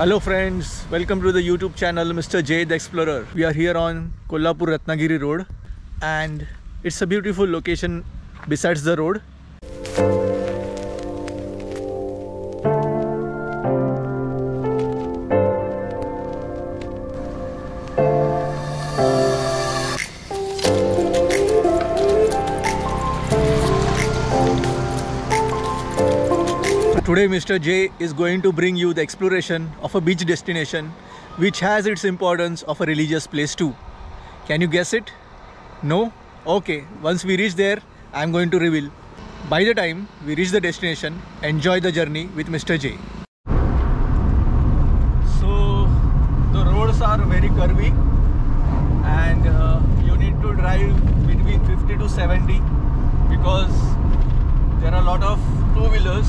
Hello friends, welcome to the YouTube channel Mr J the Explorer. We are here on Kolhapur Ratnagiri road and it's a beautiful location besides the road. Today Mr. J is going to bring you the exploration of a beach destination which has its importance of a religious place too. Can you guess it? No? Okay, once we reach there, I am going to reveal. By the time we reach the destination, enjoy the journey with Mr. J. So, the roads are very curvy and you need to drive between 50 to 70 because there are a lot of two-wheelers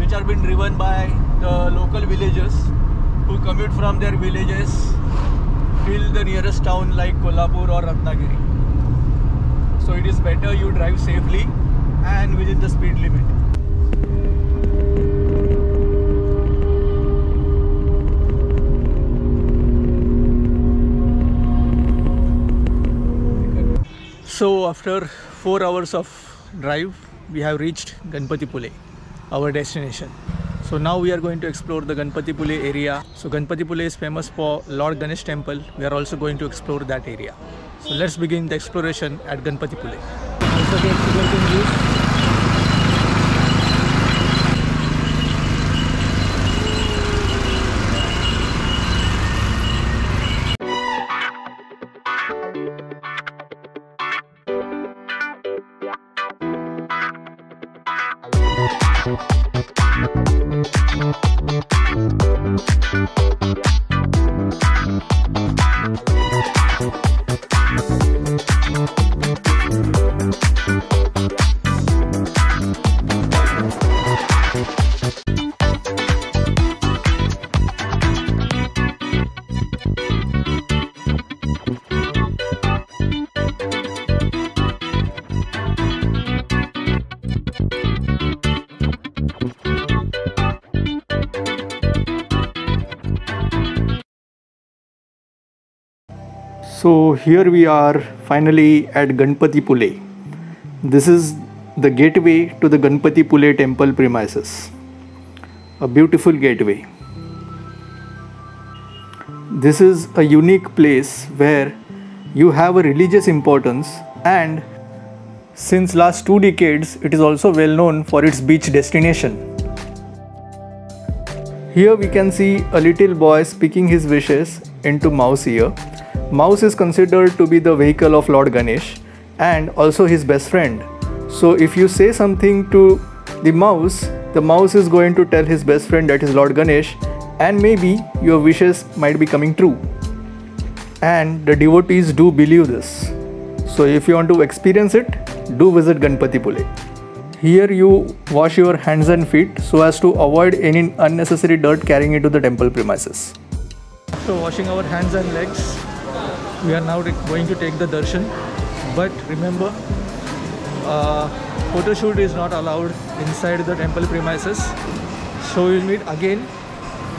which are being driven by the local villagers who commute from their villages till the nearest town like Kolhapur or Ratnagiri. So it is better you drive safely and within the speed limit. So after 4 hours of drive, we have reached Ganpati Pule, our destination. So now we are going to explore the Ganpati Pule area. So Ganpati Pule is famous for Lord Ganesh temple. We are also going to explore that area. So let's begin the exploration at Ganpati Pule. So here we are finally at Ganpati Pule. This is the gateway to the Ganpati Pule temple premises. A beautiful gateway. This is a unique place where you have a religious importance, and since last 2 decades it is also well known for its beach destination. Here we can see a little boy speaking his wishes into mouse ear. Mouse is considered to be the vehicle of Lord Ganesh and also his best friend. So if you say something to the mouse is going to tell his best friend that is Lord Ganesh, and maybe your wishes might be coming true. And the devotees do believe this. So if you want to experience it, do visit Ganpati Pule. Here you wash your hands and feet so as to avoid any unnecessary dirt carrying into the temple premises. After washing our hands and legs, we are now going to take the darshan, but remember, photo shoot is not allowed inside the temple premises. So we will meet again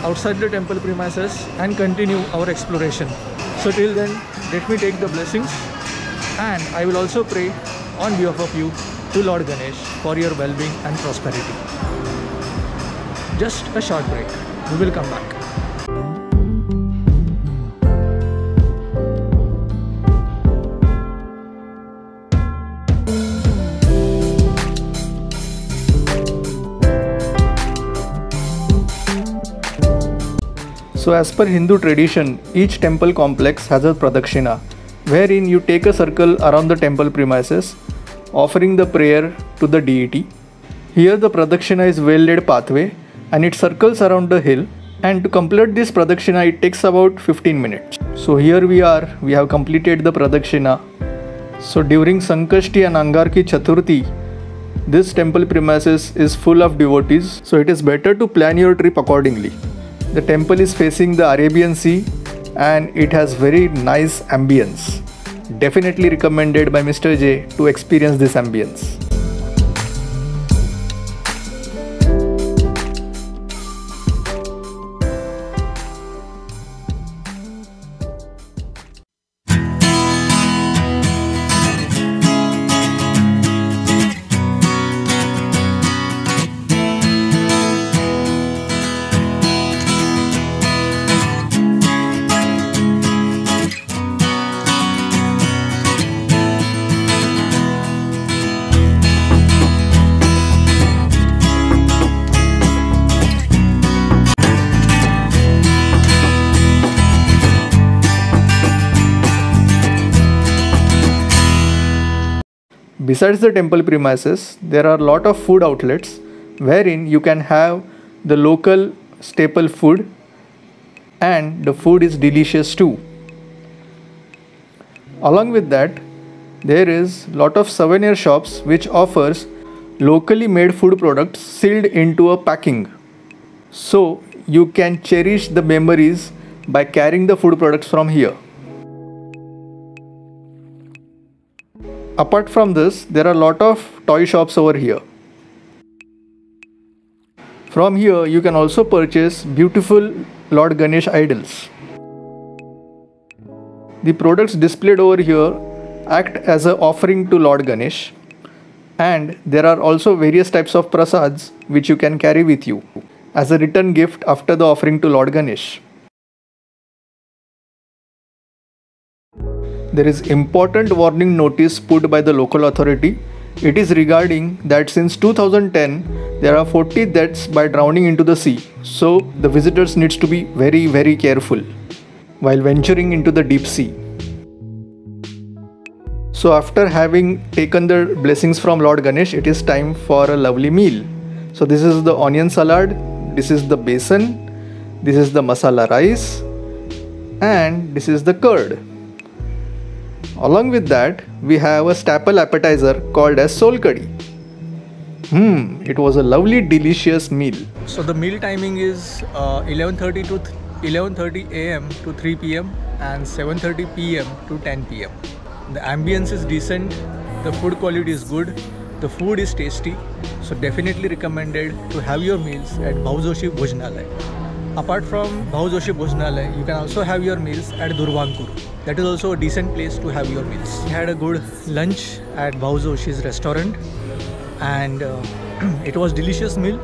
outside the temple premises and continue our exploration. So till then, let me take the blessings, and I will also pray on behalf of you to Lord Ganesh for your well-being and prosperity. Just a short break. We will come back. So as per Hindu tradition, each temple complex has a pradakshina, wherein you take a circle around the temple premises, offering the prayer to the deity. Here the pradakshina is well-laid pathway and it circles around the hill, and to complete this pradakshina it takes about 15 minutes. So here we are, we have completed the pradakshina. So during Sankashti and Angarki chaturthi, this temple premises is full of devotees, so it is better to plan your trip accordingly. The temple is facing the Arabian Sea and it has very nice ambience. Definitely recommended by Mr. J to experience this ambience. Besides the temple premises, there are a lot of food outlets wherein you can have the local staple food, and the food is delicious too. Along with that, there is a lot of souvenir shops which offers locally made food products sealed into a packing. So you can cherish the memories by carrying the food products from here. Apart from this, there are a lot of toy shops over here. From here, you can also purchase beautiful Lord Ganesh idols. The products displayed over here act as an offering to Lord Ganesh, and there are also various types of prasads which you can carry with you as a return gift after the offering to Lord Ganesh. There is important warning notice put by the local authority. It is regarding that since 2010, there are 40 deaths by drowning into the sea. So the visitors needs to be very careful while venturing into the deep sea. So after having taken the blessings from Lord Ganesh, it is time for a lovely meal. So this is the onion salad, this is the besan, this is the masala rice, and this is the curd. Along with that, we have a staple appetizer called as sol kadhi. It was a lovely delicious meal. So the meal timing is 11:30 a.m. to 3 p.m. and 7:30 p.m. to 10 p.m. The ambience is decent, the food quality is good, the food is tasty, so definitely recommended to have your meals at Bhau Joshi Bhojnalay. Apart from Bhau Joshi Bhojnalay, you can also have your meals at Durvankur. That is also a decent place to have your meals. We had a good lunch at Bhau Joshi's restaurant, and it was delicious meal.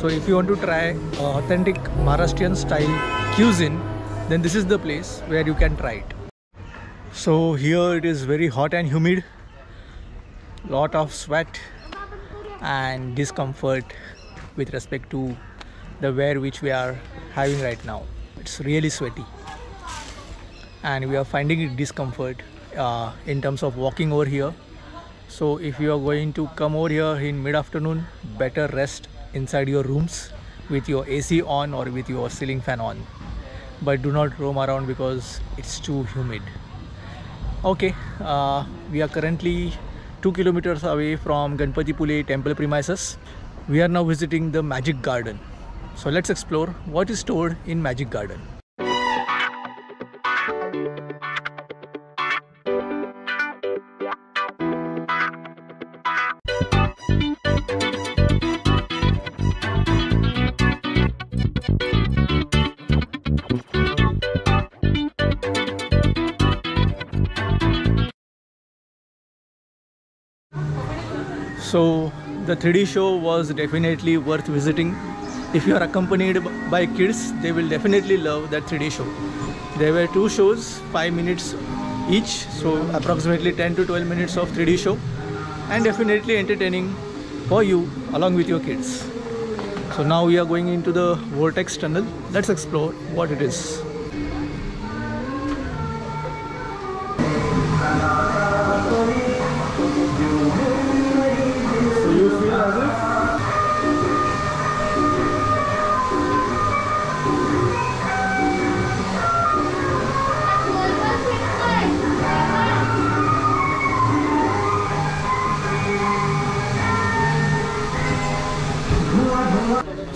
So if you want to try authentic Maharashtrian style cuisine, then this is the place where you can try it. So here it is very hot and humid, lot of sweat and discomfort with respect to the wear which we are having right now. It's really sweaty, and we are finding it discomfort in terms of walking over here. So if you are going to come over here in mid-afternoon, better rest inside your rooms with your AC on or with your ceiling fan on, but do not roam around because it's too humid. Okay, we are currently 2 kilometers away from Ganpati Pule temple premises. We are now visiting the Magic Garden. So let's explore what is stored in Magic Garden. So the 3D show was definitely worth visiting. If you are accompanied by kids, they will definitely love that 3D show. There were 2 shows, 5 minutes each, so approximately 10 to 12 minutes of 3D show, and definitely entertaining for you along with your kids. So now we are going into the vortex tunnel. Let's explore what it is. So you feel as if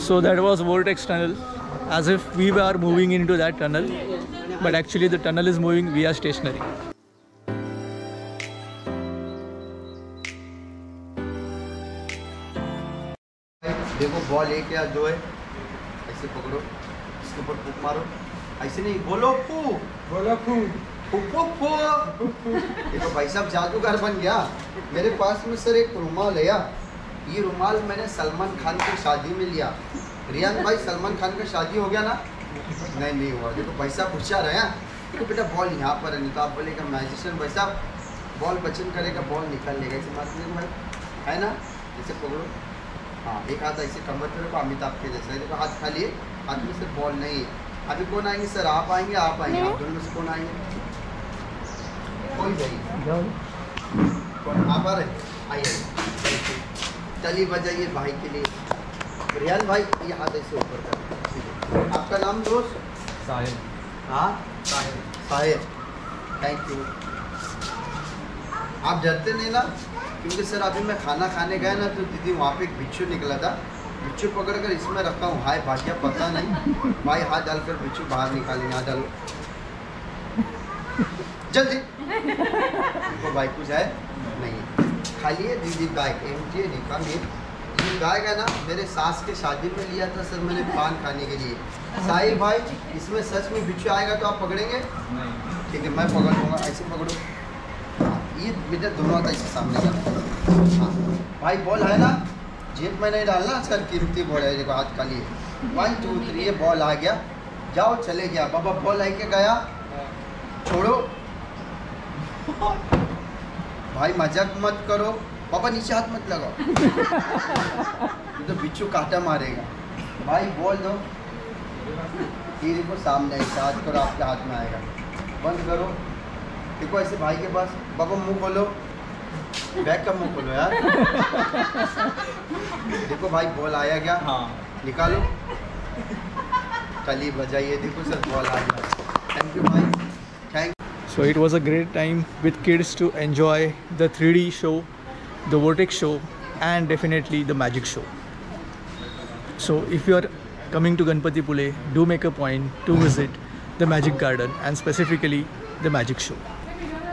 so that was vortex tunnel, as if we were moving into that tunnel, but actually the tunnel is moving, we are stationary. देखो ball एक या जो है ऐसे पकड़ो, इसके ऊपर फूंक मारो, ऐसे नहीं बोलो फूंक, बोलो फूंक, फूंक फूंक। देखो भाई साहब जादूगर बन गया। मेरे पास में सर एक रुमाल है यार, ये रुमाल मैंने सलमान खान की शादी में लिया। रियान भाई सलमान खान का शादी हो गया ना? नहीं हुआ। देखो भाई साहब होशियार है। देखो बेटा बॉल यहाँ पर है, नहीं तो आप बोलेगा मैजिशियन भाई साहब, बॉल बचन करेगा, बॉल निकाल लेगा। ऐसे बात नहीं भाई, है ना? इसे पकड़ो, हाँ, एक हाथ ऐसे कमर पर रखो, अमिताभ के जैसे। देखो हाथ खाली है, हाथ में सिर्फ बॉल नहीं है। अभी कौन आएंगे सर? आप आएंगे, आप आएंगे, आप दोनों में से कौन आएंगे? कौन जाइए, आप आ रहे आइए चलिए बजाइए भाई के लिए। रियान भाई ये हाथ ऐसे ऊपर कर। आपका नाम दोस्त? साहिल। हाँ साहिल। साहिल थैंक यू। आप डरते नहीं ना? क्योंकि सर अभी मैं खाना खाने गया ना तो दीदी वहाँ पे एक बिच्छू निकला था, बिच्छू पकड़कर इसमें रखा हूँ। हाय भाटिया पता नहीं भाई, हाथ डालकर बिच्छू बाहर निकालेंगे। हाथ डालो जल्दी। उनको भाई कुछ है नहीं, खाली है दीदी गाय एमटी निकाम। ये गाय का ना मेरे सास के शादी में लिया था सर मैंने पान खाने के लिए। साहिल भाई इसमें सच में बिच्छू आएगा तो आप पकड़ेंगे? ठीक है मैं पकड़ लूँगा, ऐसे पकड़ो। ये बेटा दोनों था इसके सामने का। हाँ भाई बॉल है ना, जेब में नहीं डालना आजकल कीमती बॉल है देखो हाथ खाली। 1 2 3 ये बॉल आ गया, जाओ चले गया बाबा। बॉल लेके गया छोड़ो भाई, मजाक मत करो बाबा, नीचे हाथ मत लगाओ तो बिच्छू काटा मारेगा। भाई बॉल दो ये देखो सामने, हाथ करो आपके हाथ में आएगा, बंद करो। देखो ऐसे भाई के पास, बाबा मुंह खोलो, बैग का मुंह खोलो यार। देखो भाई बॉल आया क्या? हाँ निकालो ताली बजाइए। देखो सर बॉल आ गया। थैंक यू भाई, thank. So it was a great time with kids to enjoy the 3D शो, the vortex show and definitely the magic show. So if you are coming to Ganpati Pule, do make a point to visit the Magic Garden and specifically the Magic Show.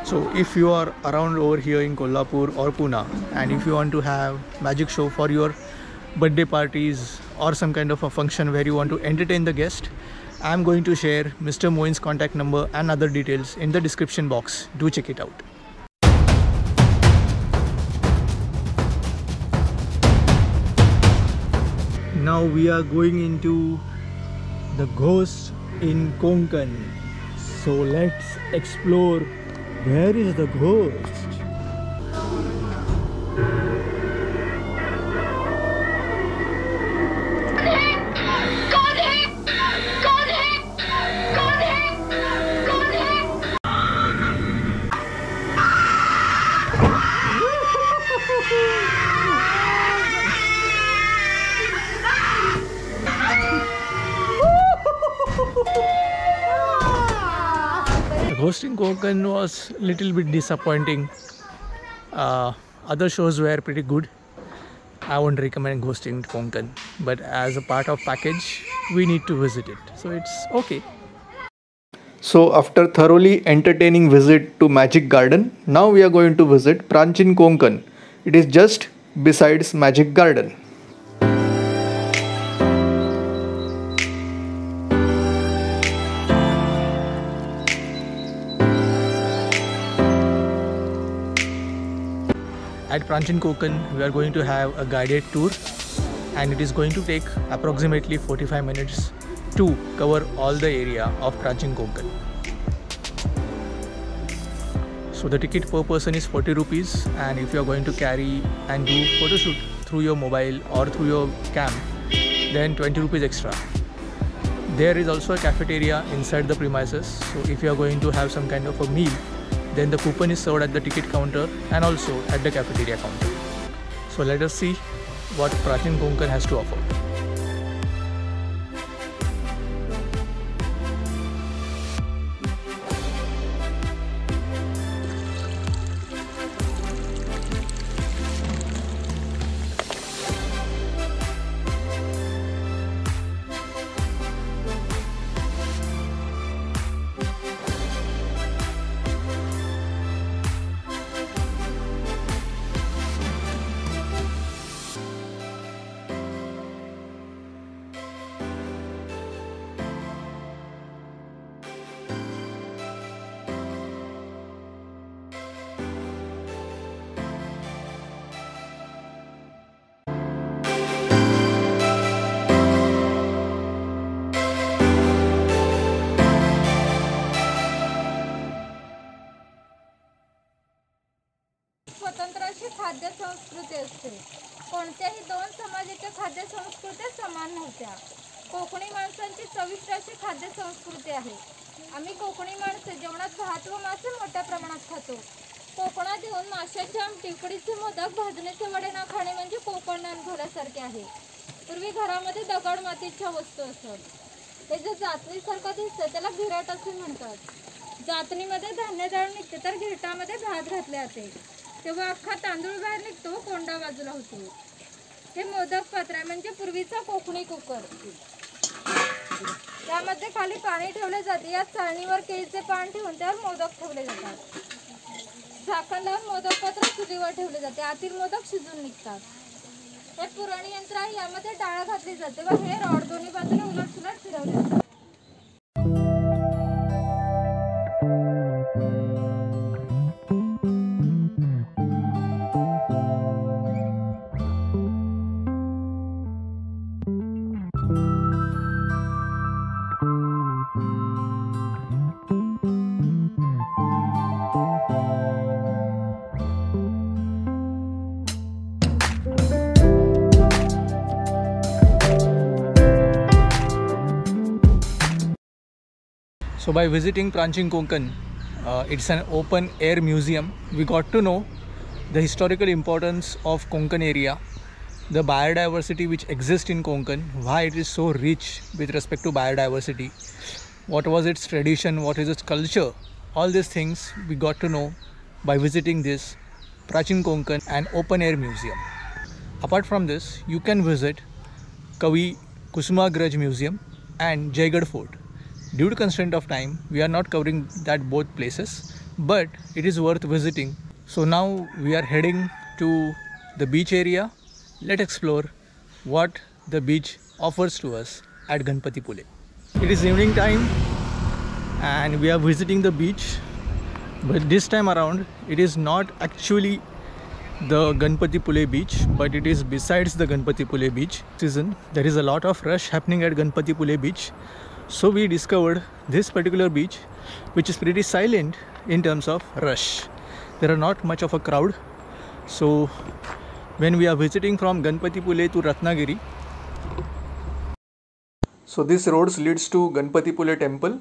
So if you are around over here in Kolhapur or Pune and if you want to have magic show for your birthday parties or some kind of a function where you want to entertain the guest, I'm going to share Mr. Moin's contact number and other details in the description box. Do check it out. Now we are going into the ghost in Konkan. So let's explore. Where is the ghost? Hosting Konkan was little bit disappointing. Other shows were pretty good. I won't recommend hosting Konkan, but as a part of package we need to visit it, so it's okay. So after thoroughly entertaining visit to Magic Garden, now we are going to visit Prachin Konkan. It is just besides Magic Garden. At Prachin Konkan we are going to have a guided tour and it is going to take approximately 45 minutes to cover all the area of Prachin Konkan. So the ticket per person is 40 rupees and if you are going to carry and do photo shoot through your mobile or through your cam, then 20 rupees extra. There is also a cafeteria inside the premises, so if you are going to have some kind of a meal, then the coupon is served at the ticket counter and also at the cafeteria counter. So let us see what Prachin Konkan has to offer. खाद्य संस्कृती असते. कोणत्याही दोन समाजाच्या खाद्य संस्कृत्या समान नव्हत्या. कोकणी माणसांची चविष्ट अशी खाद्य संस्कृती आहे. आम्ही कोकणी माणसे जेवणात भात व मासे मोठ्या प्रमाणात खातो. कोकणात येऊन माशांचे आम टिकडीचे मोदक भाजणीचे वडे न खाणे म्हणजे कोकण अनुभवल्यासारखे आहे। पूर्वी घरामध्ये दगड मातीच्या वस्तू असत, ते जे जातणीसारखं दिसतं त्याला गिराट असे म्हणतात। जातणीमध्ये धान्य डाळ निघते तर गिरटामध्ये भात घातले जाते, तेव्हा अख्खा तांदूळ बाहेर निघतो, कोंडा बाजूला होतो। हे मोदक पात्र म्हणजे पूर्वीचा कोकणी कुकर, त्यामध्ये खाली पाणी ठेवले जाते। या चाळणीवर केळीचे पान ठेवून त्यावर मोदक ठेवले जातात। झाकण लावून मोदक पात्र चुलीवर ठेवले जाते, आतील मोदक शिजून निघतात। हे पुराणी यंत्र आहे, यामध्ये डाळ घातली जाते व हे रॉड दोन्ही बाजूला उलटसुलट फिरवले जातात। So by visiting Prachin Konkan, it's an open air museum. We got to know the historical importance of Konkan area, the biodiversity which exists in Konkan, why it is so rich with respect to biodiversity, what was its tradition, what is its culture. All these things we got to know by visiting this Prachin Konkan, an open air museum. Apart from this, you can visit Kavi Kusumagraj Museum and Jaygad Fort. Due to constraint of time, we are not covering that both places, but it is worth visiting. So now we are heading to the beach area. Let's explore what the beach offers to us at Ganpati Pule. It is evening time and we are visiting the beach, but this time around it is not actually the Ganpati Pule beach, but it is besides the Ganpati Pule beach season. There is a lot of rush happening at Ganpati Pule beach. So we discovered this particular beach, which is pretty silent in terms of rush. There are not much of a crowd. So when we are visiting from Ganpati Pule to Ratnagiri, so this road leads to Ganpati Pule temple,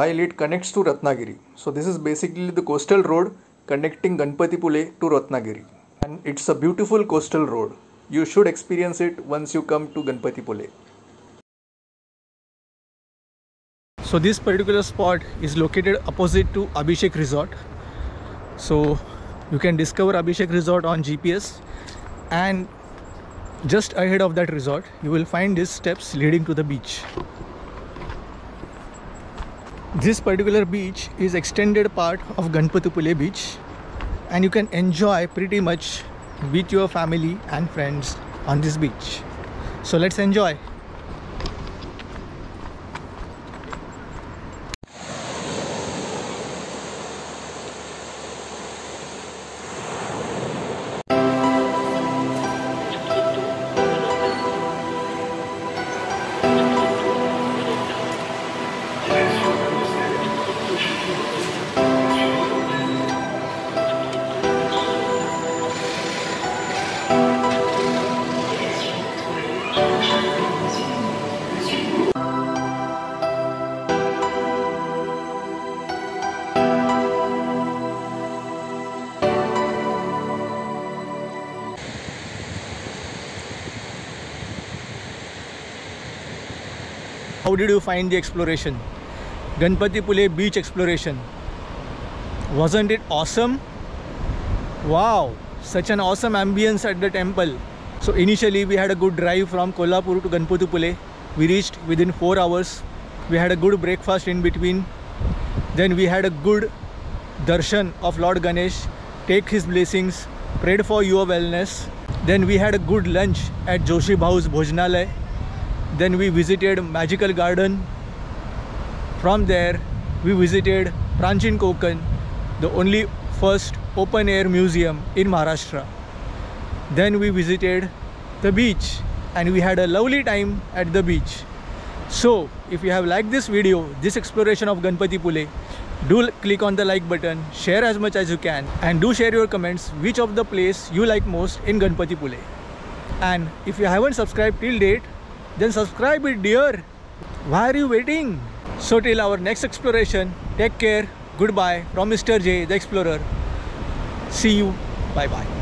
while it connects to Ratnagiri. So this is basically the coastal road connecting Ganpati Pule to Ratnagiri, and it's a beautiful coastal road. You should experience it once you come to Ganpati Pule. So this particular spot is located opposite to Abhishek Resort. So you can discover Abhishek Resort on GPS, and just ahead of that resort you will find these steps leading to the beach. This particular beach is extended part of Ganpati Pule beach, and you can enjoy pretty much with your family and friends on this beach. So let's enjoy. How did you find the exploration? Ganpati Pule beach exploration. Wasn't it awesome? Wow, such an awesome ambience at the temple. So initially we had a good drive from Kolhapur to Ganpati Pule. We reached within 4 hours. We had a good breakfast in between. Then we had a good darshan of Lord Ganesh. Take his blessings, prayed for your wellness. Then we had a good lunch at Joshi Bhojnalay. Then we visited Magical Garden. From there we visited Prachin Konkan, the only first open air museum in Maharashtra. Then we visited the beach and we had a lovely time at the beach. So if you have liked this video, this exploration of Ganpati Pule, do click on the like button, share as much as you can, and do share your comments which of the place you like most in Ganpati Pule. And if you haven't subscribed till date, then subscribe it, dear. Why are you waiting? So till our next exploration, take care. Goodbye from Mr. J the Explorer. See you. Bye bye.